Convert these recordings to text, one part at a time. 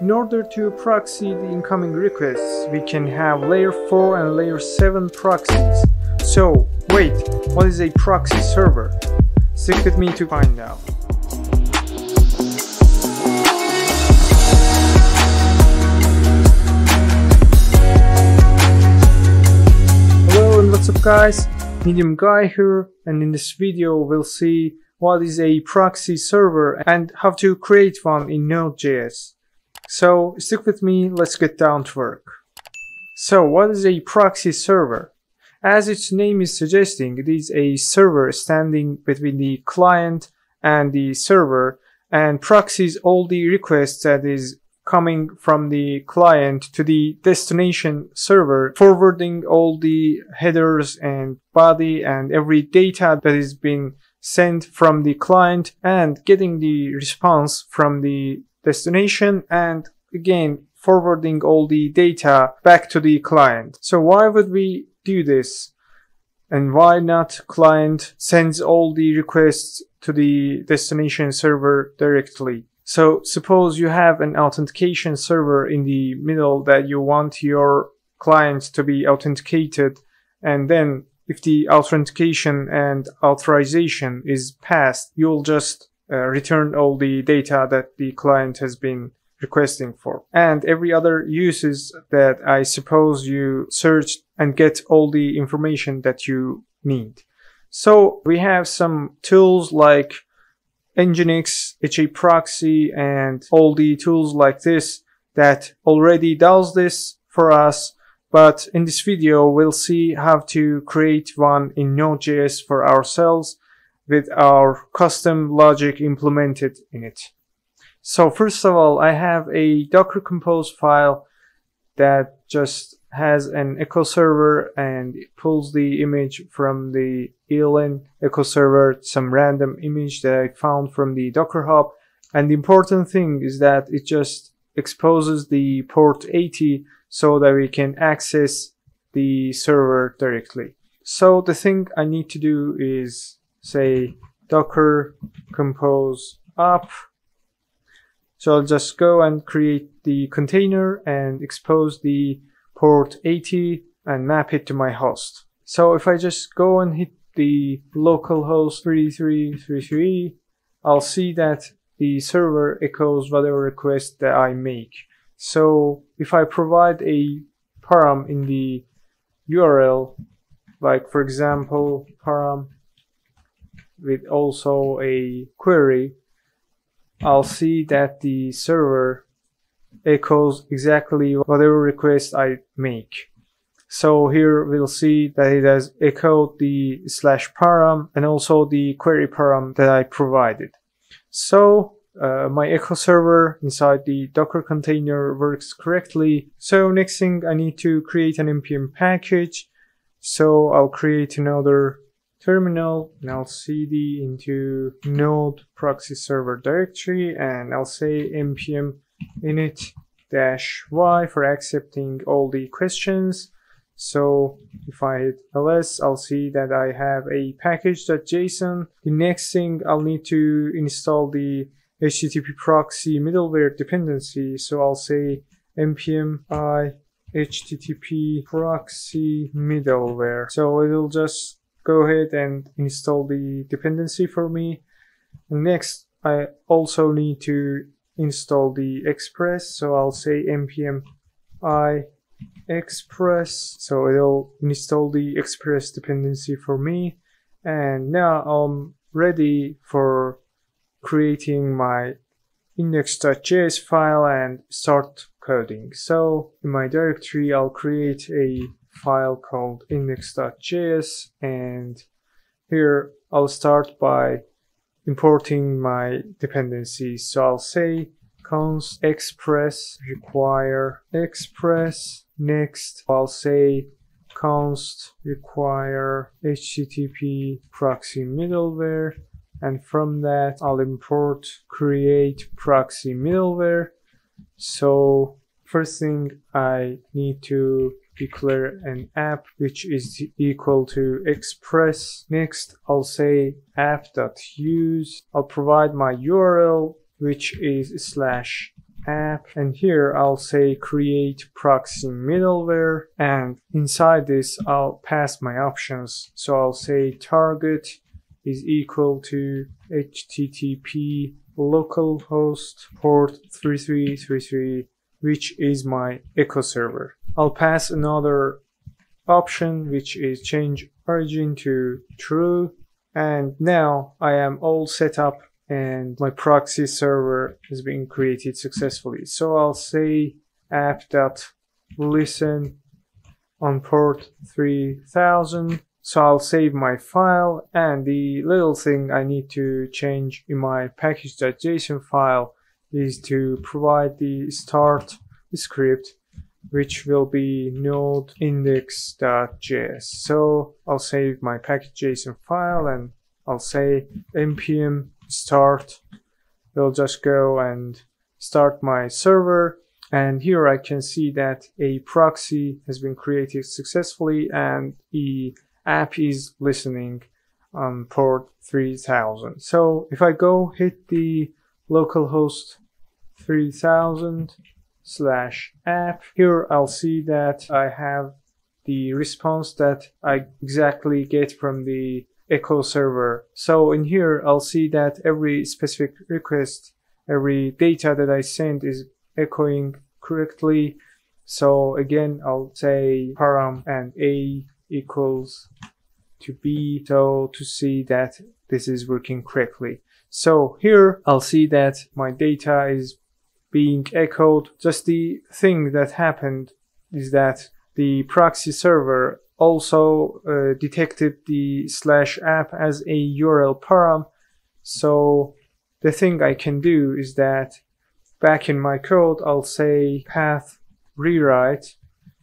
In order to proxy the incoming requests, we can have layer 4 and layer 7 proxies. So, wait, what is a proxy server? Stick with me to find out. Hello and what's up guys, Medium Guy here, and in this video we'll see what is a proxy server and how to create one in Node.js. So stick with me, let's get down to work. So what is a proxy server? As its name is suggesting, it is a server standing between the client and the server and proxies all the requests that is coming from the client to the destination server, forwarding all the headers and body and every data that is being sent from the client and getting the response from the destination and again forwarding all the data back to the client. So why would we do this, and why not client sends all the requests to the destination server directly? So suppose you have an authentication server in the middle that you want your client to be authenticated, and then if the authentication and authorization is passed, you'll just return all the data that the client has been requesting for, and every other uses that I suppose you search and get all the information that you need. So we have some tools like Nginx, HAProxy, and all the tools like this that already does this for us, but in this video we'll see how to create one in Node.js for ourselves with our custom logic implemented in it. So first of all, I have a Docker Compose file that just has an echo server and it pulls the image from the ELN echo server, some random image that I found from the Docker Hub. And the important thing is that it just exposes the port 80 so that we can access the server directly. So the thing I need to do is say Docker Compose up. So I'll just go and create the container and expose the port 80 and map it to my host. So if I just go and hit the localhost 3333, I'll see that the server echoes whatever request that I make. So if I provide a param in the URL, like for example param with also a query, I'll see that the server echoes exactly whatever request I make. So here we'll see that it has echoed the slash param and also the query param that I provided. So my echo server inside the Docker container works correctly. So next thing, I need to create an npm package. So I'll create another terminal and I'll cd into node proxy server directory, and I'll say npm init-y for accepting all the questions. So if I hit ls, I'll see that I have a package.json. The next thing, I'll need to install the HTTP-proxy-middleware dependency. So I'll say npm I HTTP-proxy-middleware. So it'll just go ahead and install the dependency for me. Next, I also need to install the Express, so I'll say npm I Express, so it'll install the Express dependency for me. And now I'm ready for creating my index.js file and start coding. So in my directory, I'll create a file called index.js, and here I'll start by importing my dependencies. So I'll say const express require express. Next, I'll say const require http proxy middleware, and from that I'll import create proxy middleware. So first thing, I need to declare an app which is equal to express. Next, I'll say app.use. I'll provide my URL, which is slash app, and here I'll say createProxyMiddleware, and inside this I'll pass my options. So I'll say target is equal to HTTP localhost port 3333, which is my echo server. I'll pass another option, which is change origin to true, and now I am all set up and my proxy server is being created successfully. So I'll say app.listen on port 3000. So I'll save my file, and the little thing I need to change in my package.json file is to provide the start script, which will be node.index.js. So I'll save my package.json file and I'll say npm start. We'll just go and start my server, and here I can see that a proxy has been created successfully and the app is listening on port 3000. So if I go hit the localhost 3000/app, here I'll see that I have the response that I exactly get from the echo server. So in here I'll see that every specific request, every data that I send is echoing correctly. So again, I'll say param and a equals to b, so to see that this is working correctly. So here I'll see that my data is being echoed. Just the thing that happened is that the proxy server also detected the /app as a URL param. So the thing I can do is that back in my code, I'll say path rewrite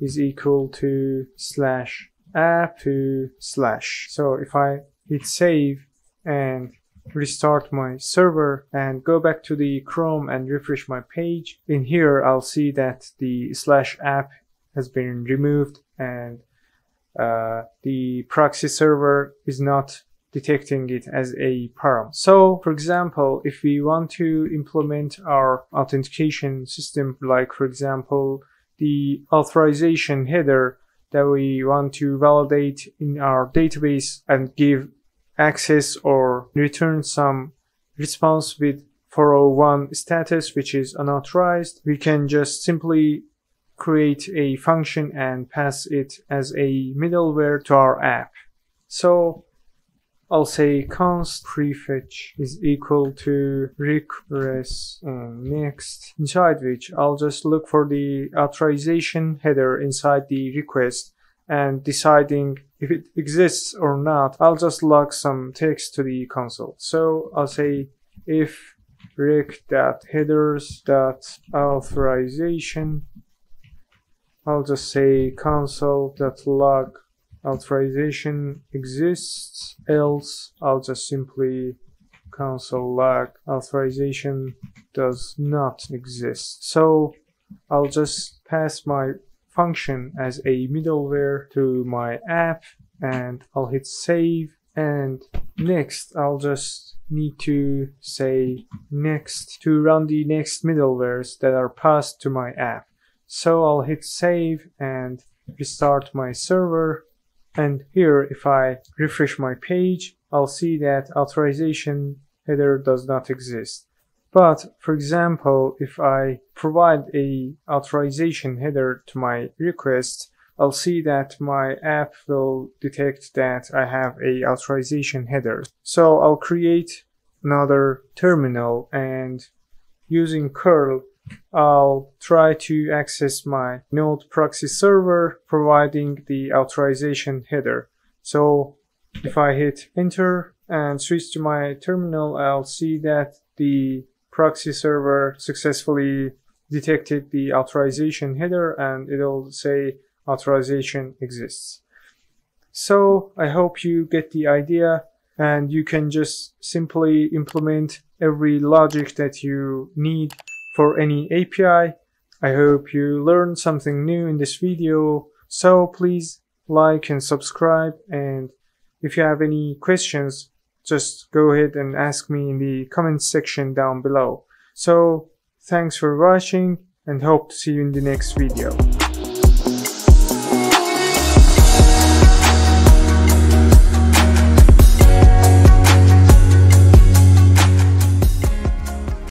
is equal to /app to /. So if I hit save and restart my server and go back to the Chrome and refresh my page, in here I'll see that the /app has been removed, and the proxy server is not detecting it as a param. So for example, if we want to implement our authentication system, like for example the authorization header that we want to validate in our database and give access or return some response with 401 status, which is unauthorized, we can just simply create a function and pass it as a middleware to our app. So I'll say const prefetch is equal to request next, inside which I'll just look for the authorization header inside the request, and deciding if it exists or not, I'll just log some text to the console. So I'll say if rec.headers.authorization, I'll just say console.log authorization exists, else I'll just simply console log authorization does not exist. So I'll just pass my function as a middleware to my app, and I'll hit save, and next I'll just need to say next to run the next middlewares that are passed to my app. So I'll hit save and restart my server, and here if I refresh my page, I'll see that authorization header does not exist. But for example, if I provide a authorization header to my request, I'll see that my app will detect that I have a authorization header. So I'll create another terminal, and using curl, I'll try to access my node proxy server providing the authorization header. So if I hit enter and switch to my terminal, I'll see that the proxy server successfully detected the authorization header, and it'll say authorization exists. So I hope you get the idea, and you can just simply implement every logic that you need for any API. I hope you learned something new in this video. So please like and subscribe, and if you have any questions, just go ahead and ask me in the comment section down below. So Thanks for watching and hope to see you in the next video.